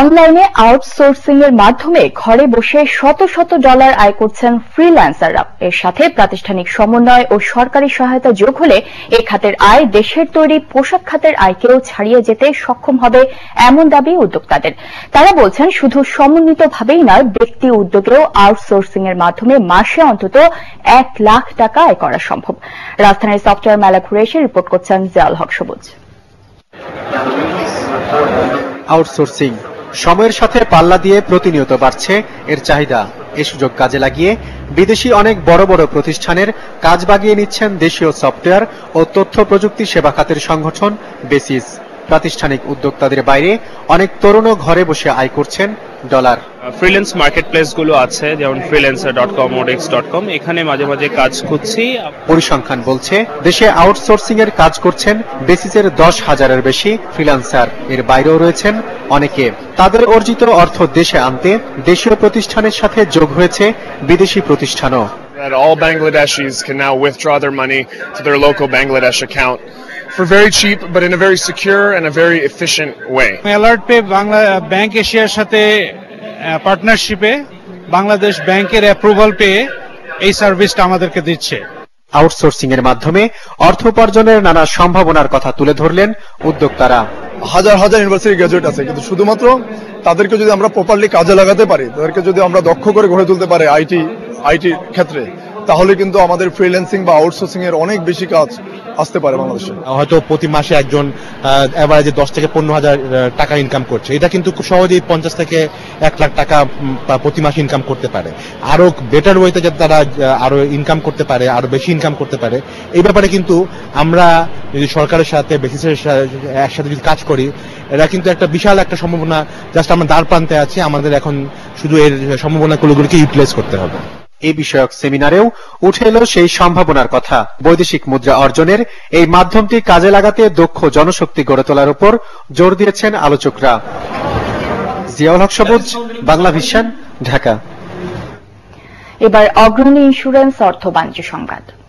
অনলাইনে আউটসোর্সিং এর মাধ্যমে ঘরে বসে শত শত ডলার আয় করছেন ফ্রিল্যান্সাররা। এর সাথে প্রাতিষ্ঠানিক সমন্বয় ও সরকারি সহায়তা যোগ হলে এই খাতের আয় দেশের তৈরি পোশাক খাতের আয়কেও ছাড়িয়ে যেতে সক্ষম হবে, এমন দাবি উদ্যোক্তাদের। তারা বলছেন, শুধু সমন্বিতভাবেই নয়, ব্যক্তি উদ্যোগেও আউটসোর্সিং এর মাধ্যমে মাসে অন্তত 1 লাখ টাকা আয় করা সম্ভব। রাজধানীর সফটওয়্যার মেলা ঘুরে এসে রিপোর্ট করছেন জিয়াউল হক সবুজ। আউটসোর্সিং সময়ের সাথে পাল্লা দিয়ে প্রতিনিয়ত বাড়ছে এর চাহিদা। এই সুযোগ কাজে লাগিয়ে বিদেশি অনেক বড় বড় প্রতিষ্ঠানের কাজ বাগিয়ে নিচ্ছেন দেশীয় সফটওয়্যার ও তথ্য প্রযুক্তি সেবা খাতের সংগঠন বেসিস। প্রাতিষ্ঠানিক উদ্যোক্তাদের বাইরে অনেক তরুণও ঘরে বসে আয় করছেন ডলার। ফ্রিল্যান্স মার্কেটপ্লেসগুলো আছে, যেমন freelancer.com, odex.com, এখানে মাঝে মাঝে কাজ খুঁজছি। পরিসংখ্যান বলছে দেশে আউটসোর্সিং এর কাজ করছেন বেসিসের 10,000-এর বেশি ফ্রিল্যান্সার। এর বাইরেও রয়েছেন অনেকে। তাদের অর্জিত অর্থ দেশে আনতে দেশীয় প্রতিষ্ঠানের সাথে যোগ হয়েছে বিদেশি প্রতিষ্ঠানও। All Bangladeshis can now withdraw their money to their local Bangladesh account for very cheap, but in a very secure and a very efficient way. Alert Pay Bank Asia সাথে পার্টনারশিপে বাংলাদেশ ব্যাংকের অ্যাপ্রুভাল পেয়ে এই সার্ভিসটা আমাদেরকে দিচ্ছে। আউটসোর্সিং এর মাধ্যমে অর্থ উপার্জনের নানা সম্ভাবনার কথা তুলে ধরলেন উদ্যোক্তারা। হাজার হাজার ইউনিভার্সিটি গ্র্যাজুয়েট আছে, কিন্তু শুধুমাত্র তাদেরকে যদি আমরা প্রপারলি কাজে লাগাতে পারি, তাদেরকে যদি আমরা দক্ষ করে গড়ে তুলতে পারি আইটির ক্ষেত্রে, তাহলে কিন্তু আমাদের ফ্রিল্যান্সিং বা আউটসোর্সিং এর অনেক বেশি কাজ আসতে পারে বাংলাদেশে। হয়তো প্রতি মাসে একজন এভারেজে 10 থেকে 15,000 টাকা ইনকাম করছে, এটা কিন্তু খুব সহজেই 50 থেকে 1 লাখ টাকা প্রতি মাসে ইনকাম করতে পারে। আরো বেটার ওয়েতে যাতে তারা আরো ইনকাম করতে পারে, আরো বেশি ইনকাম করতে পারে, এই ব্যাপারে কিন্তু আমরা যদি সরকারের সাথে বেসিসের একসাথে যদি কাজ করি, এটা কিন্তু একটা বিশাল একটা সম্ভাবনা। জাস্ট আমরা দ্বার প্রান্তে আছি, আমাদের এখন শুধু এর সম্ভাবনাগুলোকে ইউটিলাইজ করতে হবে। এই বিষয়ক সেমিনারেও উঠে এলো সেই সম্ভাবনার কথা। বৈদেশিক মুদ্রা অর্জনের এই মাধ্যমটি কাজে লাগাতে দক্ষ জনশক্তি গড়ে তোলার উপর জোর দিয়েছেন আলোচকরা। জিয়াউল হক সবুজ, বাংলা ভিশন, ঢাকা। এবার অগ্রণী ইন্স্যুরেন্স অর্থ বাণিজ্য সংবাদ।